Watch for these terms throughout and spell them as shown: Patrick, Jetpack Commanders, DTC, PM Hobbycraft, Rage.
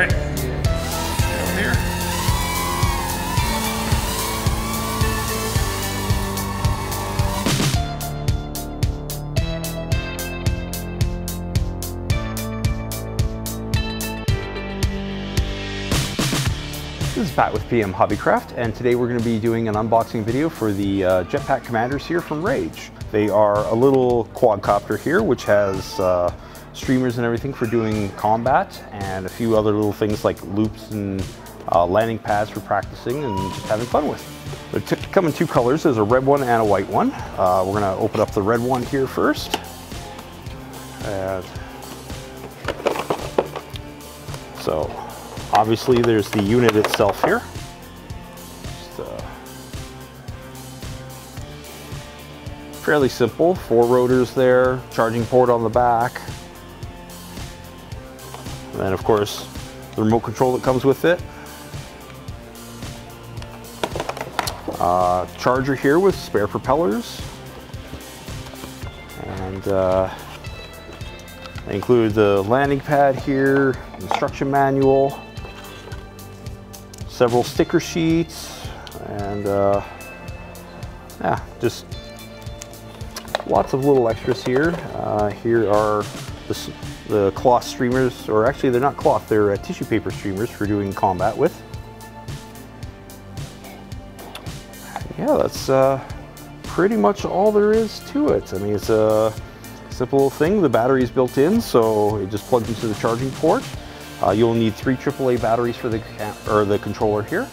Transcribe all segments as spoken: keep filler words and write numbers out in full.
Alright. Get over here. This is Pat with P M Hobbycraft, and today we're going to be doing an unboxing video for the uh, Jetpack Commanders here from Rage. They are a little quadcopter here which has uh, streamers and everything for doing combat, and a few other little things like loops and uh, landing pads for practicing and just having fun with. They come in two colors. There's a red one and a white one. Uh, we're going to open up the red one here first. And so obviously there's the unit itself here. Just, uh, fairly simple, four rotors there, charging port on the back. And then of course the remote control that comes with it. Uh, charger here with spare propellers. And uh, they include the landing pad here, instruction manual, several sticker sheets, and uh, yeah, just lots of little extras here. Uh, here are the, the cloth streamers, or actually they're not cloth, they're uh, tissue paper streamers for doing combat with. Yeah, that's uh, pretty much all there is to it. I mean, it's a simple little thing. The battery's built in, so it just plugs into the charging port. Uh, you'll need three triple A batteries for the or the controller here,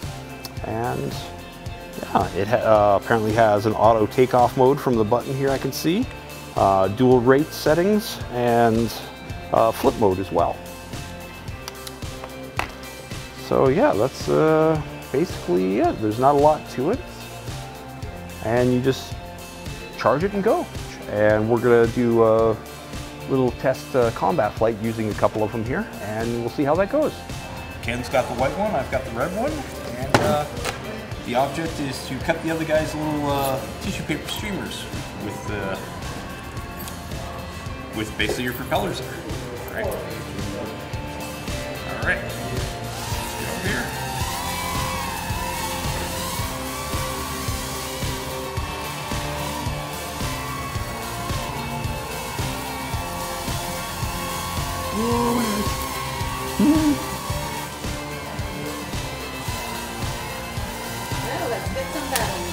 and yeah, it ha uh, apparently has an auto takeoff mode from the button here. I can see uh, dual rate settings and uh, flip mode as well. So yeah, that's uh, basically it. There's not a lot to it, and you just charge it and go. And we're gonna do a little test uh, combat flight using a couple of them here, and we'll see how that goes. Ken's got the white one, I've got the red one, and uh, the object is to cut the other guy's little uh, tissue paper streamers with uh, with basically your propellers there. All right. All right. Get over here.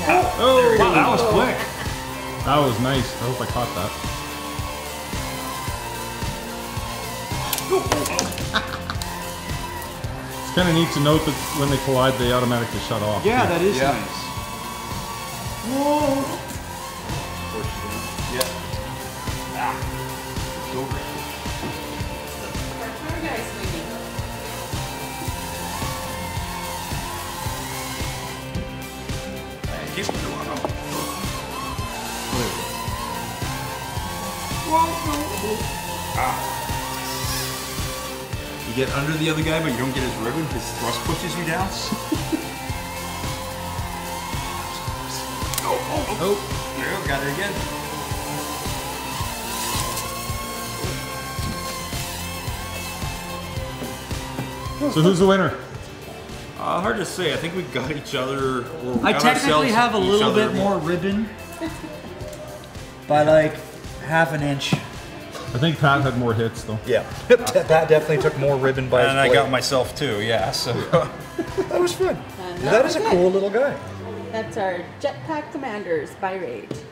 Oh, oh wow, that was quick. That was nice. I hope I caught that. It's kind of neat to note that when they collide, they automatically shut off. Yeah, yeah. That is yeah. Nice. Whoa. Yeah. Ah, it's over. Our guys leaving. Whoa, whoa. Ah. You get under the other guy, but you don't get his ribbon. His thrust pushes you down. Oh, oh, oh. There you go, got it again. So who's the winner? Uh, hard to say. I think we got each other. Well, we I technically have a little bit more ribbon by like half an inch. I think Pat had more hits though. Yeah, Pat definitely took more ribbon by. And his I got myself too. Yeah, so that was fun. That, that was a good. Cool little guy. That's our Jetpack Commanders by Rage.